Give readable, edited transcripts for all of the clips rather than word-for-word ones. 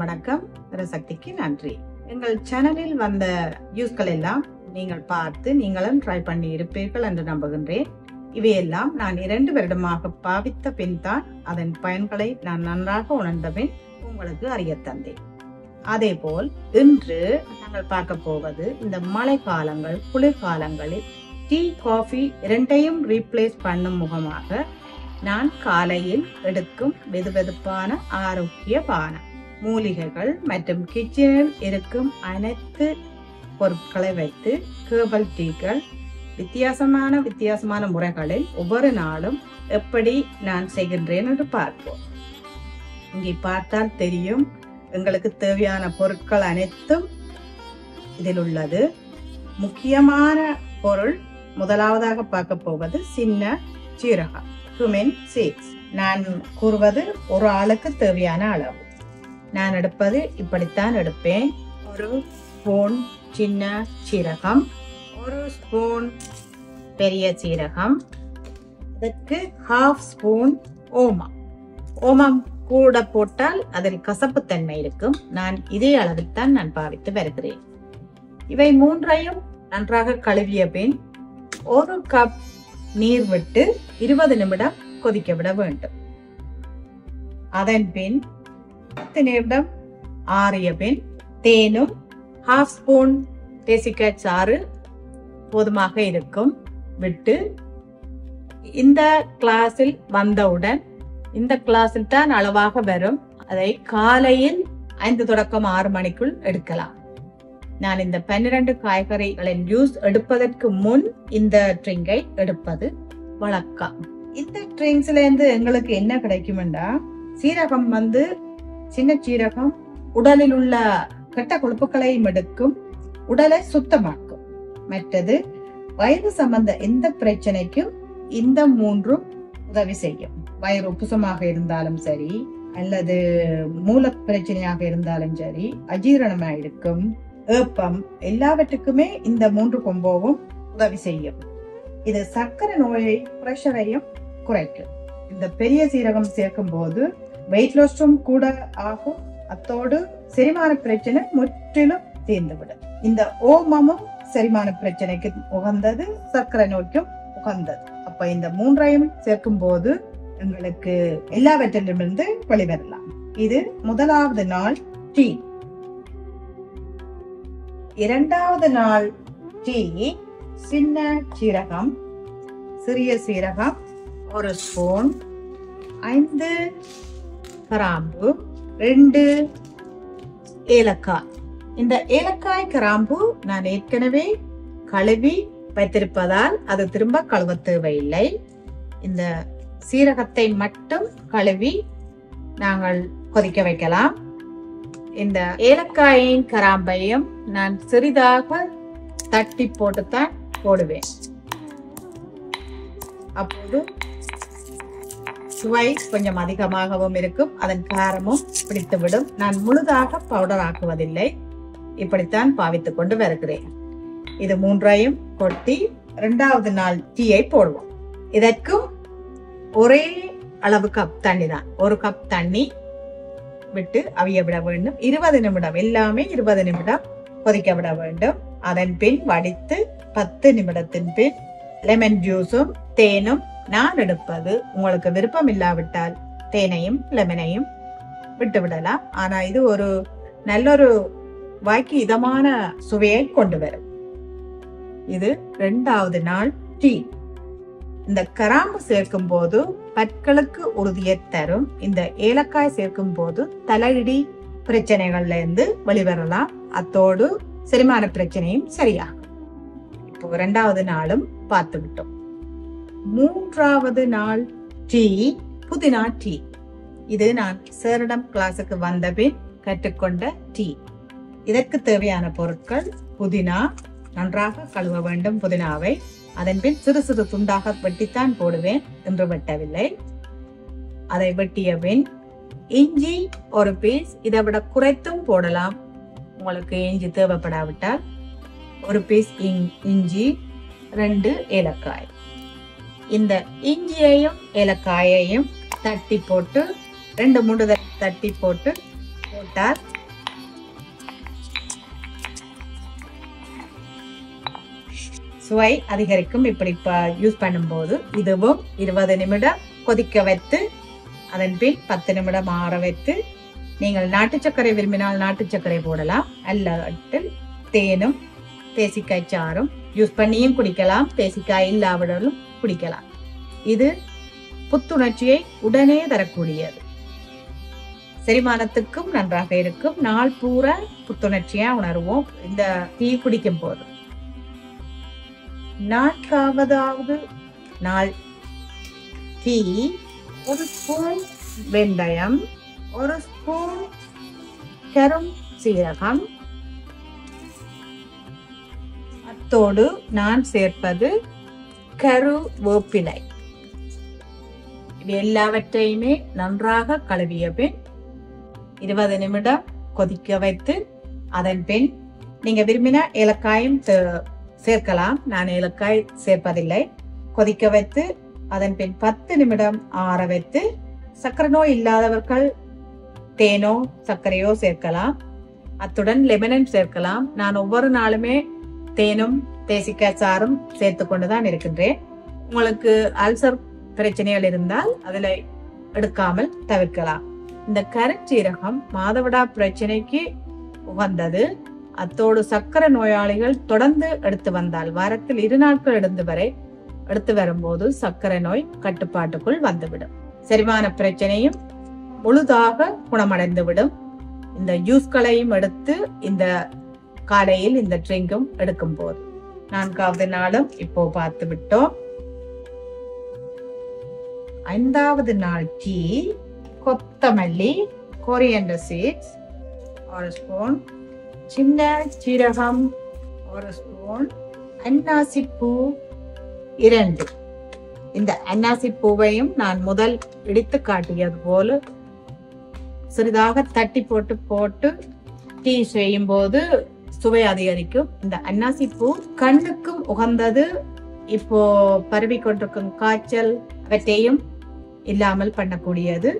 வணக்கம் வணக்கம் சக்திக்கு நன்றி. எங்கள் சேனலில் வந்த வியூஸ்கள் எல்லாம் நீங்கள் பார்த்து நீங்களும் ட்ரை பண்ணி இருப்பீர்கள் என்று நம்புகின்றேன். இவையெல்லாம் நான் 2 வருடமாக பாவித்த பின் தான் அதன் பயன்களை நான் நன்றாக உணர்ந்தபின் உங்களுக்கு அறிய தந்தேன். அதே போல் இன்று நாங்கள் பார்க்க போவது இந்த மழை காலங்கள் குளிர்காலங்களில் டீ காஃபி 2ஐயும் ரீப்ளேஸ் பண்ணும் முகமாக நான் காலையில் எடுக்கும் வெதுவெதுப்பான ஆரோக்கிய பானம், மூலிகைகள் மற்றும் கிச்சனில் இருக்கும் அனைத்து பொருட்களை வைத்து ஹெர்பல் டீக்கள் வித்தியாசமான வித்தியாசமான முறைகளில் ஒவ்வொரு நாளும் எப்படி நான் செய்கின்றேன் என்று பார்ப்போம். இங்கே பார்த்தால் தெரியும், எங்களுக்கு தேவையான பொருட்கள் அனைத்தும் இதில் உள்ளது. முக்கியமான பொருள் முதலாவதாக பார்க்க போவது சின்ன சீரகம், cumin seeds. நான் கூறுவது ஒரு ஆளுக்கு தேவையான அளவு. நான் எடுப்பது இப்படித்தான் எடுப்பேன். 1 ஸ்பூன் சின்ன சீரகம், 1 ஸ்பூன் பெரிய சீரகம், அதுக்கு 1/2 ஸ்பூன் ஓமம். ஓமம் கூட போட்டால் அதில் கசப்பு தன்மை இருக்கும். நான் இதே அளவில் தான் நான் பாவித்து வருகிறேன். இவை 3ஐயும் நன்றாக கழுவிய பின் 1 கப் நீர் விட்டு 20 நிமிடம் கொதிக்க விட வேண்டும். அதன் பின் 10 நிமிடம் ஆறிய பின் தேனும் 1/2 ஸ்பூன் தேசிக்காய் சாறு போதுமாக இருக்கும் விட்டு இந்த கிளாஸில் வந்தவுடன் இந்த கிளாஸில் தான் அளவாக வரும். அதை காலையில் 5 தொடக்கம் 6 மணிக்குள் எடுக்கலாம். நான் இந்த 12 காய்கறிகளின் ஜூஸ் எடுப்பதற்கு முன் இந்த ட்ரிங்கை எடுப்பது வழக்கம். இந்த ட்ரிங்க்ஸ்ல இருந்து எங்களுக்கு என்ன கிடைக்கும்டா, சீரகம் சின்ன சீரகம் உடலில் உள்ள கெட்ட கொழுப்புகளையும் எடுக்கும், உடலை சுத்தமாக்கும். மற்றது வயிறு சம்பந்த எந்த பிரச்சனைக்கும் இந்த 3ம் உதவி செய்யும். வயிறு உப்புசமாக இருந்தாலும் சரி, அல்லது மூல பிரச்சனையாக இருந்தாலும் சரி, அஜீரணமாக இருக்கும், ஏப்பம், எல்லாவற்றுக்குமே இந்த 3 கொம்போவும் உதவி செய்யும். இது சர்க்கரை நோயை, பிரஷரையும் குறைக்கும். இந்த பெரிய சீரகம் சேர்க்கும் போது வெயிட் லாஸ்டும் கூட ஆகும். அத்தோடு செரிமான பிரச்சனை முற்றிலும் தீர்ந்துவிடும். இந்த ஓமமும் செரிமான பிரச்சனைக்கு உகந்தது, சர்க்கரை நோய்க்கும் உகந்தது. அப்ப இந்த 3ஐயும் சேர்க்கும் போது எங்களுக்கு எல்லாவற்றிலிருந்து வெளிவரலாம். இது முதலாவது நாள் டீ. இரண்டாவது நாள் டீ, சின்ன சீரகம், சிறிய சீரகம் 1 ஸ்பூன், 5 கிராம்பு, 2 ஏலக்காய். இந்த ஏலக்காய் கிராம்பு நான் ஏற்கனவே கழுவி வைத்திருப்பதால் அது திரும்ப கழுவ தேவையில்லை. இந்த சீரகத்தை மட்டும் கழுவி நாங்கள் கொதிக்க வைக்கலாம். இந்த ஏலக்காயின் கிராம்பையும் நான் சிறிதாக தட்டி போட்டுத்தான் போடுவேன். அப்போது சுவை கொஞ்சம் அதிகமாகவும் இருக்கும், அதன் காரமும் பிடித்துவிடும். நான் முழுதாக பவுடர் ஆக்குவதில்லை, இப்படித்தான் பாவித்துக் கொண்டு வருகிறேன். இது 3ஐயும் கொட்டி 2வது நாள் டீயை போடுவோம். இதற்கும் ஒரே அளவு கப் தண்ணி தான், 1 கப் தண்ணி விட்டு அவிய விட வேண்டும். 20 நிமிடம், எல்லாமே 20 நிமிடம் கொதிக்க விட வேண்டும். அதன் பின் வடித்து 10 நிமிடத்தின் பின் லெமன் ஜூஸும் தேனும். நான் எடுப்பது, உங்களுக்கு விருப்பம் இல்லாவிட்டால் தேனையும் லெமனையும் விட்டு விடலாம். ஆனா இது ஒரு நல்லொரு வாய்க்கு இதமான சுவையை கொண்டு வரும். இது 2வது நாள் டீ. இந்த கிராம்பு சேர்க்கும் போது பற்களுக்கு உறுதியை தரும். இந்த ஏலக்காய் சேர்க்கும் போது தலையிடி பிரச்சனைகள்ல இருந்து வெளிவரலாம். அத்தோடு செரிமான பிரச்சனையும் சரியாகும். இப்போ 2வது நாளும் பார்த்து விட்டோம். 3வது நாள் டீ, புதினா டீ. இது நான் சேரடம் கிளாஸுக்கு வந்தபின் கற்றுக்கொண்ட டீ. இதற்கு தேவையான பொருட்கள் புதினா நன்றாக கழுவ வேண்டும். புதினாவை அதன் பின் சிறு சிறு துண்டாக வெட்டித்தான் போடுவேன், என்று வெட்டவில்லை. அதை வெட்டிய பின் இஞ்சி 1 பீஸ், இதை விட குறைத்தும் போடலாம். உங்களுக்கு இஞ்சி தேவைப்படாவிட்டால் 1 பீஸ் இஞ்சி, 2 ஏலக்காய். இந்த இஞ்சியையும் ஏலக்காயையும் தட்டி போட்டு 2-3 தட்டி போட்டு that. சுவை அதிகரிக்கும். இப்படி யூஸ் பண்ணும்போது இதுவும் 20 நிமிடம் கொதிக்க வைத்து அதன் பின் 10 நிமிடம் ஆற வைத்து நீங்கள் நாட்டு சர்க்கரை விரும்பினால் நாட்டு சர்க்கரை போடலாம். அல்லாட்டில் தேனும் தேசிக்காய் சாறும் யூஸ் பண்ணியும் குடிக்கலாம், தேசிக்காய் இல்லாவிடலும் குடிக்கலாம். இது புத்துணர்ச்சியை உடனே தரக்கூடியது, செரிமானத்துக்கும் நன்றாக இருக்கும். நாள் பூரா புத்துணர்ச்சியா உணர்வோம் இந்த டீ குடிக்கும் போது. நான்காவதாவது நாள் டீ, ஒரு ஸ்பூன் வெந்தயம், ஒரு ஸ்பூன் கரும் சீரகம், அத்தோடு நான் சேர்ப்பது கருவேப்பிலை. இது எல்லாவற்றையுமே நன்றாக கழுவிய பின் 20 நிமிடம் கொதிக்க வைத்து அதன் பின் நீங்க விரும்பினா ஏலக்காயும் சேர்க்கலாம். நான் ஏலக்காய் சேர்ப்பதில்லை. கொதிக்க வைத்து அதன் பின் 10 நிமிடம் ஆற வைத்து சர்க்கரை நோய் இல்லாதவர்கள் தேனோ சர்க்கரையோ சேர்க்கலாம். அத்துடன் லெமனும் சேர்க்கலாம். நான் ஒவ்வொரு நாளுமே தேனும் தேசிக்காய் சாறும் சேர்த்து கொண்டுதான் இருக்கின்றேன். உங்களுக்கு அல்சர் பிரச்சனைகள் இருந்தால் அதில் எடுக்காமல் தவிர்க்கலாம். இந்த கருஞ்சீரகம் மாதவிடா பிரச்சனைக்கு உகந்தது. அத்தோடு சர்க்கரை நோயாளிகள் தொடர்ந்து எடுத்து வந்தால் வாரத்தில் 2 நாட்கள் எடுத்து வரும்போது சர்க்கரை நோய் கட்டுப்பாட்டுக்குள் வந்துவிடும். செரிமான பிரச்சனையும் முழுதாக குணமடைந்துவிடும். இந்த ஜூஸ்களையும் எடுத்து இந்த காலையில் இந்த ட்ரிங்கும் எடுக்கும் போது 4வது நாளும் இப்போ பார்த்து விட்டோம். 5வது நாள் டீ, கொத்தமல்லி, கொரியண்டர் சீட்ஸ் ஒரு ஸ்பூன், சின்ன சீரகம் ஒரு ஸ்பூன், அன்னாசிப்பூ 2. இந்த அன்னாசிப்பூவையும் நான் முதல் இடித்து காட்டியது போல சிறிதாக தட்டி போட்டு டீ செய்யும் போது சுவை அதிகரிக்கும். இந்த அன்னாசிப்பூ கண்ணுக்கும் உகந்தது. இப்போ பரவி கொண்டிருக்கும் காய்ச்சல் அவற்றையும் இல்லாமல் பண்ணக்கூடியது.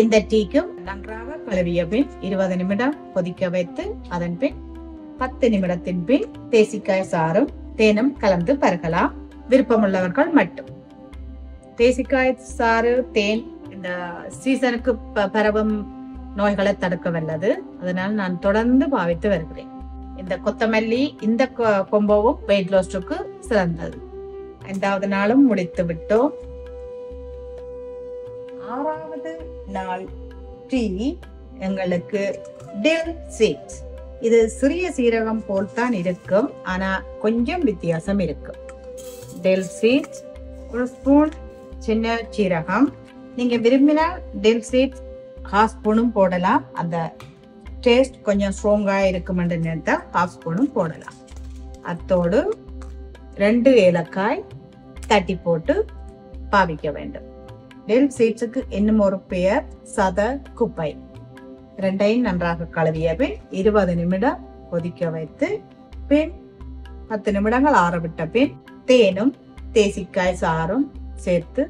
இந்த டீக்கும் நன்றாக கழுவிய பின் 20 நிமிடம் கொதிக்க வைத்து அதன் பின் 10 நிமிடத்தின் பின் தேசிக்காய் சாறும் தேனும் கலந்து பருகலாம், விருப்பமுள்ளவர்கள் மட்டும். தேசிக்காய் சாறு தேன் இந்த சீசனுக்கு பரவும் நோய்களை தடுக்க வல்லது. அதனால் நான் தொடர்ந்து பாவித்து வருகிறேன். இந்த கொத்தமல்லி இந்த கொம்பவும் வெயிட் லாஸ்டுக்கு சிறந்தது. 5வது நாளும் முடித்து விட்டோம். 6வது நாள் டீ எங்களுக்கு டில் சீட்ஸ். இது சிறிய சீரகம் போல் தான் இருக்கும், ஆனா கொஞ்சம் வித்தியாசம் இருக்கும். டில் சீட்ஸ் ஒரு ஸ்பூன், சின்ன சீரகம். நீங்க விரும்பினால் டில் சீட்ஸ் 1/2 ஸ்பூனும் போடலாம். அந்த டேஸ்ட் கொஞ்சம் ஸ்ட்ராங்காக இருக்கும் என்று நினைத்தால் 1/2 ஸ்பூனும் போடலாம். அத்தோடு 2 ஏலக்காய் தட்டி போட்டு பாவிக்க வேண்டும். டெல் சீட்ஸுக்கு இன்னும் ஒரு பெயர் சத குப்பை. 2ஐயும் நன்றாக கழுவிய பின் 20 நிமிடம் கொதிக்க வைத்து பின் 10 நிமிடங்கள் ஆறவிட்ட பின் தேனும் தேசிக்காய் சாறும் சேர்த்து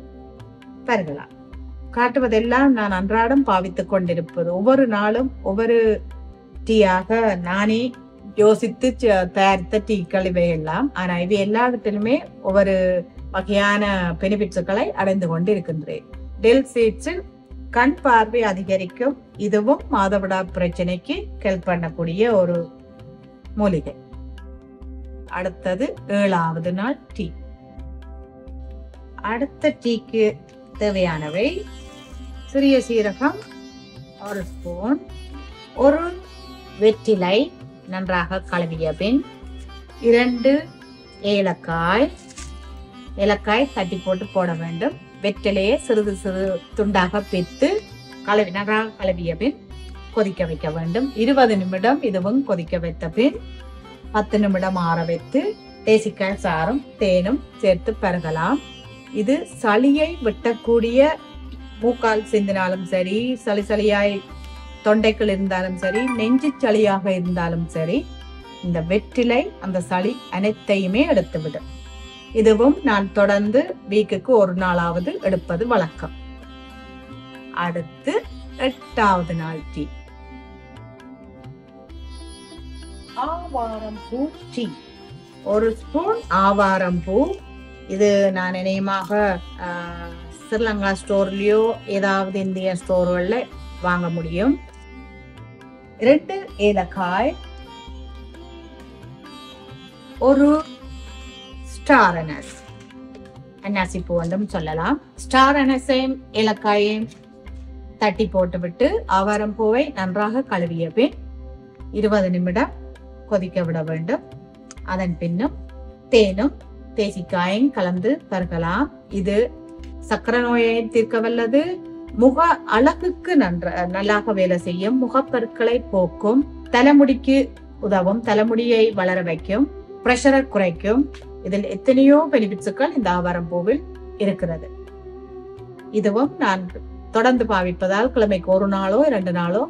பருகலாம். காட்டுவதெல்லாம் நான் அன்றாடம் பாவித்துக் கொண்டிருப்பது. ஒவ்வொரு நாளும் ஒவ்வொரு டீயாக நானே யோசித்து தயாரித்த டீக்கள் இவையெல்லாம். ஆனால் இவை எல்லாத்திலுமே ஒவ்வொரு வகையான பெனிஃபிட்ஸுகளை அடைந்து கொண்டு இருக்கின்றேன். டெல் சீட்ஸில் கண் பார்வை அதிகரிக்கும். இதுவும் மாதவிடா பிரச்சனைக்கு ஹெல்ப் பண்ணக்கூடிய ஒரு மூலிகை. அடுத்தது 7வது நாள் டீ. அடுத்த டீக்கு தேவையானவை சிறிய சீரகம் 1 ஸ்பூன், ஒரு வெற்றிலை நன்றாக கழுவிய பின் 2 ஏலக்காய் தட்டி போட்டு போட வேண்டும். வெற்றிலையை சிறிது சிறு துண்டாக பித்து நன்றாக கழுவிய பின் கொதிக்க வைக்க வேண்டும். 20 நிமிடம் இதுவும் கொதிக்க வைத்த பின் 10 நிமிடம் ஆற வைத்து தேசிக்காய் சாறும் தேனும் சேர்த்து பருகலாம். இது சளியை வெட்டக்கூடிய, மூக்கால் சிந்தினாலும் சரி, சளியாய் தொண்டைக்குள் இருந்தாலும் சரி, நெஞ்சு சளியாக இருந்தாலும் சரி, இந்த வெற்றிலை அந்த சளி அனைத்தையுமே எடுத்துவிடும். இதுவும் நான் தொடர்ந்து வீக்குக்கு 1 நாளாவது எடுப்பது வழக்கம். அடுத்து 8வது நாள் டீ. ஆவாரம்பூ டீ, ஒரு ஸ்பூன் ஆவாரம்பூ. இது நான் நினைவாக ஸ்ரீலங்கா ஸ்டோர்லேயோ ஏதாவது இந்திய ஸ்டோர்களில் வாங்க முடியும். 2 ஏலக்காய், ஒரு ஸ்டார் அனஸ், அன்னாசிப்பூ என்றும் சொல்லலாம். ஸ்டார் அனஸையும் ஏலக்காயையும் தட்டி போட்டுவிட்டு ஆவாரம் பூவை நன்றாக கழுவிய பின் 20 நிமிடம் கொதிக்க விட வேண்டும். அதன் பின்னும் தேனும் தேசிக்காயும் கலந்து தருகலாம். இது சக்கரை நோயை தீர்க்க வல்லது, முக அழகுக்கு நல்லாக வேலை செய்யும், முகப்பருக்களை போக்கும், தலைமுடிக்கு உதவும், தலைமுடியை வளர வைக்கும், பிரஷரை குறைக்கும். இதில் எத்தனையோ பெனிபிட்ஸுக்கள் இந்த ஆவாரம் பூவில் இருக்கிறது. இதுவும் நான் தொடர்ந்து பாவிப்பதால் கிழமைக்கு 1 நாளோ 2 நாளோ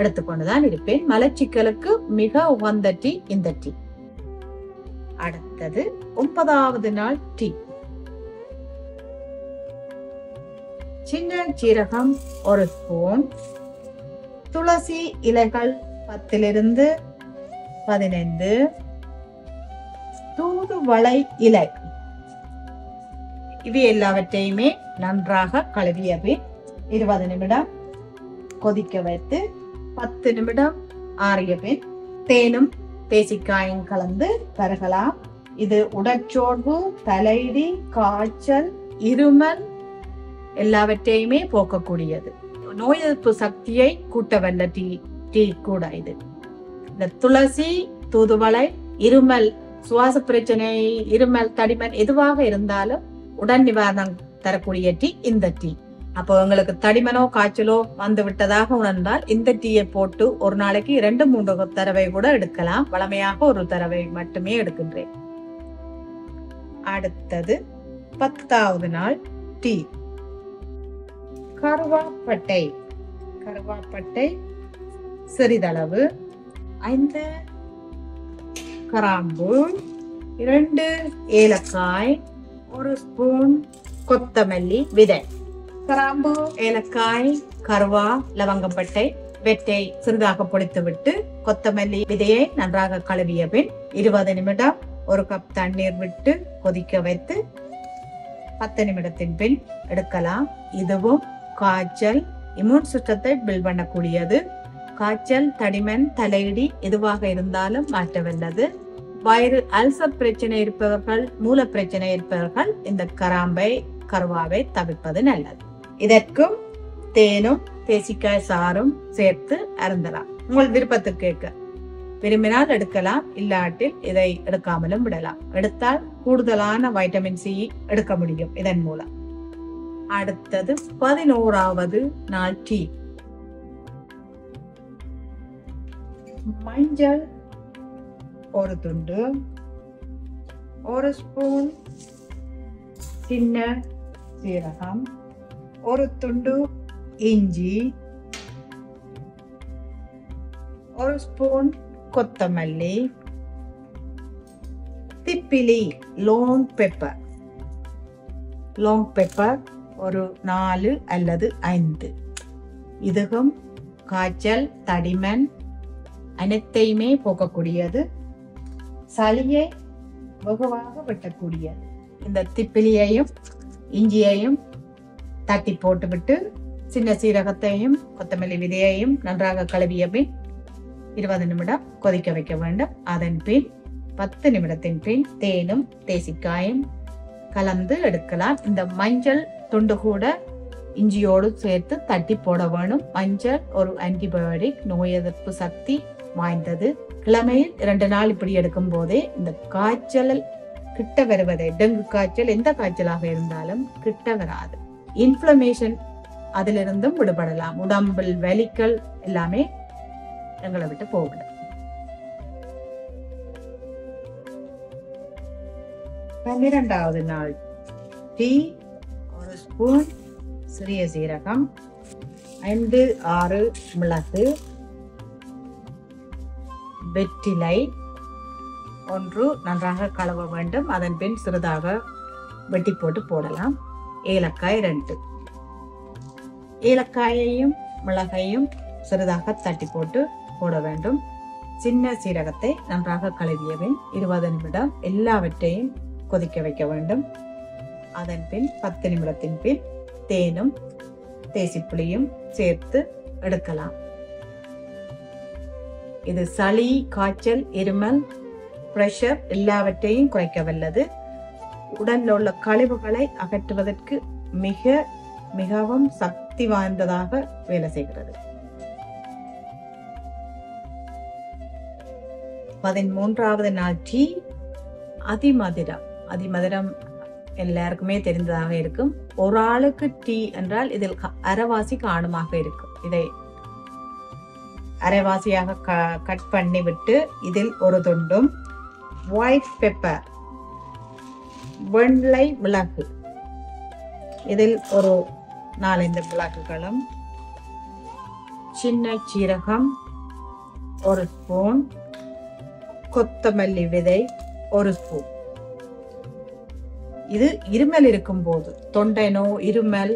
எடுத்துக்கொண்டுதான் இருப்பேன். மலச்சிக்கலுக்கு மிக உகந்த டீ இந்த டீ. அடுத்தது 9வது நாள் டீ. சின்ன சீரகம் 1 ஸ்பூன், துளசி இலைகள் 10 லிருந்து 15, தூதுவளை இலை, இவை எல்லாவற்றையுமே நன்றாக கழுவிய பின் 20 நிமிடம் கொதிக்க வைத்து 10 நிமிடம் ஆறிய பின் தேனும் தேசிக்காயும் கலந்து பருகலாம். இது உடற்சோர்வு, தலையடி, காய்ச்சல், இருமல் எல்லாவற்றையுமே போக்கக்கூடியது. நோய் எதிர்ப்பு சக்தியை கூட்ட வல்ல டீ கூட இது. இந்த துளசி, தூதுவளை, இருமல், சுவாச பிரச்சனை, இருமல், தடிமன் எதுவாக இருந்தாலும் உடன் நிவாரணம் தரக்கூடிய டீ இந்த டீ. அப்போ உங்களுக்கு தடிமனோ காய்ச்சலோ வந்து விட்டதாக உணர்ந்தால் இந்த டீயை போட்டு ஒரு நாளைக்கு 2-3 தடவை கூட எடுக்கலாம். வளமையாக 1 தடவை மட்டுமே எடுக்கின்றேன். அடுத்தது 10வது நாள் டீ. கருவாப்பட்டை, கருவாப்பட்டை சிறிதளவு, 5 கிராம்பு, 2 ஏலக்காய், 1 ஸ்பூன் கொத்தமல்லி விதை. கிராம்பு, ஏலக்காய், கருவா, லவங்கப்பட்டை, வெட்டை சிறிதாக பொடித்துவிட்டு கொத்தமல்லி விதையை நன்றாக கழுவிய பின் 20 நிமிடம் 1 கப் தண்ணீர் விட்டு கொதிக்க வைத்து 10 நிமிடத்தின் பின் எடுக்கலாம். இதுவும் காய்ச்சல், இம்யூன் சிஸ்டத்தை பில்ட் பண்ணக்கூடியது, காய்ச்சல், தடிமன், தலையடி எதுவாக இருந்தாலும் மாற்றவல்லது. வயிறு அல்சர் பிரச்சனை இருப்பவர்கள், மூல பிரச்சனை இருப்பவர்கள் இந்த கராம்பை, கருவாவை தவிர்ப்பது நல்லது. இதற்கும் தேனும் தேசிக்காய் சாரும் சேர்த்து அருந்தலாம். உங்கள் விருப்பத்துக்கு விரும்பினால் எடுக்கலாம், இல்லாட்டில் இதை எடுக்காமலும் விடலாம். எடுத்தால் கூடுதலான வைட்டமின் சி எடுக்க முடியும் இதன் மூலம். அடுத்தது 11வது நாள் டீ. மஞ்சள் 1 துண்டு, 1 ஸ்பூன் சின்ன சீரகம், 1 துண்டு இஞ்சி, 1 ஸ்பூன் கொத்தமல்லி, திப்பிலி லோங் பெப்பர், லோங் பெப்பர் 4 அல்லது 5. இதுவும் காய்ச்சல், தடிமன் அனைத்தையுமே போக்கக்கூடியது, சளியை வெகுவாக வெட்டக்கூடியது. இந்த திப்பிலியையும் இஞ்சியையும் தட்டி போட்டுவிட்டு சின்ன சீரகத்தையும் கொத்தமல்லி விதையையும் நன்றாக கழுவிய பின் 20 நிமிடம் கொதிக்க வைக்க வேண்டும். அதன் பின் 10 நிமிடத்தின் பின் தேனும் தேசிக்காயும் கலந்து எடுக்கலாம். இந்த மஞ்சள் துண்டு கூட இஞ்சியோடு சேர்த்து தட்டி போட வேணும். மஞ்சள் ஒரு ஆன்டிபயோட்டிக், நோய் எதிர்ப்பு சக்தி வாய்ந்தது. கிழமையில் 2 நாள் இப்படி எடுக்கும் போதே இந்த காய்ச்சல் கிட்ட வருவதை, டெங்கு காய்ச்சல் எந்த காய்ச்சலாக இருந்தாலும் கிட்ட வராது. இன்ஃப்ளமேஷன் அதிலிருந்தும் விடுபடலாம். உடம்பில் வலிக்கள் எல்லாமே எங்களை விட்டு போகணும். பன்னிரண்டாவது நாள் டீ. 1 ஸ்பூன் சிறிய சீரகம், 5-6 மிளகு, வெற்றிலை 1 நன்றாக கலவ வேண்டும். அதன் பின் சிறிதாக வெட்டி போட்டு போடலாம். ஏலக்காய் 2, ஏலக்காயையும் மிளகையும் சிறிதாக தட்டி போட்டு போட வேண்டும். சின்ன சீரகத்தை நன்றாக கலவிய பின் 20 நிமிடம் எல்லாவற்றையும் கொதிக்க வைக்க வேண்டும். அதன் பின் 10 நிமிடத்தின் பின் தேனும் தேசிப்புளியும் சேர்த்து எடுக்கலாம். இது சளி, காய்ச்சல், இருமல், பிரஷர் எல்லாவற்றையும் குறைக்க வல்லது. உடலில் உள்ள கழிவுகளை அகற்றுவதற்கு மிக மிகவும் சக்தி வாய்ந்ததாக வேலை செய்கிறது. 13வது நாள் டீ அதிமதுரம். அதிமதுரம் எல்லாருக்குமே தெரிந்ததாக இருக்கும். ஒரு ஆளுக்கு டீ என்றால் இதில் அரைவாசி காணுமாக இருக்கும். இதை அரைவாசியாக கட் பண்ணிவிட்டு இதில் ஒரு துண்டும் ஒயிட் பெப்பர், வெள்ளை மிளகு, இதில் ஒரு 4-5 மிளகுகளும், சின்ன சீரகம் 1 ஸ்பூன், கொத்தமல்லி விதை 1 ஸ்பூன். இது இருமல் இருக்கும் போது, தொண்டை நோய், இருமல்,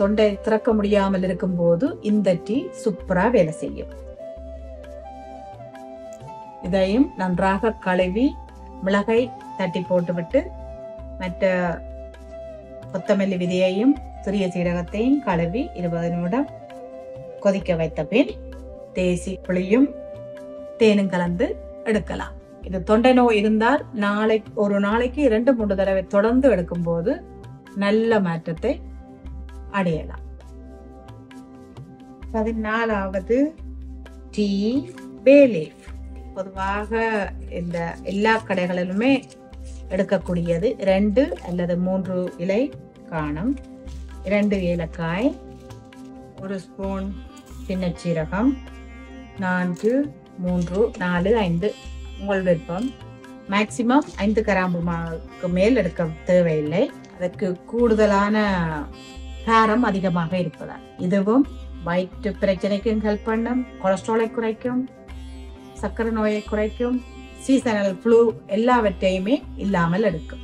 தொண்டை திறக்க முடியாமல் இருக்கும் போது இந்த டீ சூப்பரா வேலை செய்யும். இதையும் நன்றாக கழுவி மிளகை தட்டி போட்டுவிட்டு மற்ற கொத்தமல்லி விதையையும் சிறிய சீரகத்தையும் கழுவி 20 நிமிடம் கொதிக்க வைத்த பின் தேசி புளியும் தேனும் கலந்து எடுக்கலாம். இது தொண்டை நோய் இருந்தால் ஒரு நாளைக்கு 2-3 தடவை தொடர்ந்து எடுக்கும் போது நல்ல மாற்றத்தை அடையலாம். 14வது டீ பேலே. பொதுவாக இந்த எல்லா கடைகளிலுமே எடுக்கக்கூடியது. 2 அல்லது 3 இலை காணும், 2 ஏலக்காய், 1 ஸ்பூன் சின்ன சீரகம், 4, 3, 4, 5 உங்கள் விருப்பம். மேக்சிமம் 5 கிராமுக்கு மேல் எடுக்க தேவையில்லை. அதற்கு கூடுதலான காரம் அதிகமாக இருப்பதால். இதுவும் வயிற்று பிரச்சனைக்கும் ஹெல்ப் பண்ணும், கொலஸ்ட்ராலை குறைக்கும், சர்க்கரை நோயை குறைக்கும், சீசனல் ஃப்ளூ எல்லாவற்றையுமே இல்லாமல் எடுக்கும்.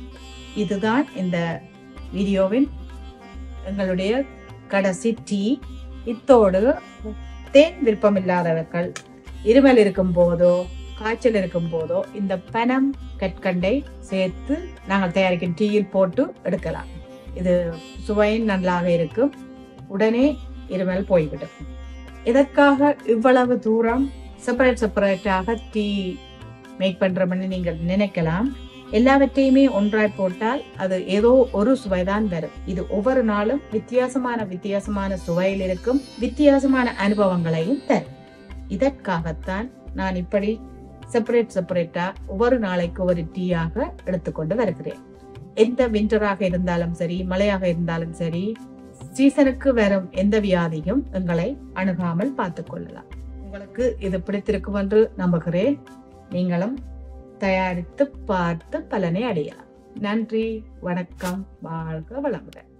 இதுதான் இந்த வீடியோவின் எங்களுடைய கடைசி டீ. இத்தோடு தேன் விருப்பம் இல்லாதவர்கள், இருமல் இருக்கும் போதோ காய்ச்சல் இருக்கும் போதோ இந்த பனம் கற்கண்டை சேர்த்து நாங்கள் தயாரிக்கும் டீயில் போட்டு எடுக்கலாம். இது சுவையும் நன்றாக இருக்கும், உடனே இருமல் போய்விடும். இதற்காக இவ்வளவு தூரம் செப்பரேட்டாக டீ மேக் பண்றோம்னு நீங்கள் நினைக்கலாம். எல்லாவற்றையுமே ஒன்றாய் போட்டால் அது ஏதோ ஒரு சுவைதான் வரும். இது ஒவ்வொரு நாளும் வித்தியாசமான சுவையில் இருக்கும், வித்தியாசமான அனுபவங்களையும் தரும். இதற்காகத்தான் நான் இப்படி செப்பரேட்டா ஒவ்வொரு நாளைக்கு ஒரு டீயாக எடுத்துக்கொண்டு வருகிறேன். எந்த விண்டராக இருந்தாலும் சரி, மழையாக இருந்தாலும் சரி, சீசனுக்கு வரும் எந்த வியாதியும் எங்களை அணுகாமல் பார்த்து கொள்ளலாம். உங்களுக்கு இது பிடித்திருக்கும் என்று நம்புகிறேன். நீங்களும் தயாரித்து பார்த்து பலனை அடையலாம். நன்றி, வணக்கம், வாழ்க வளமுடன்.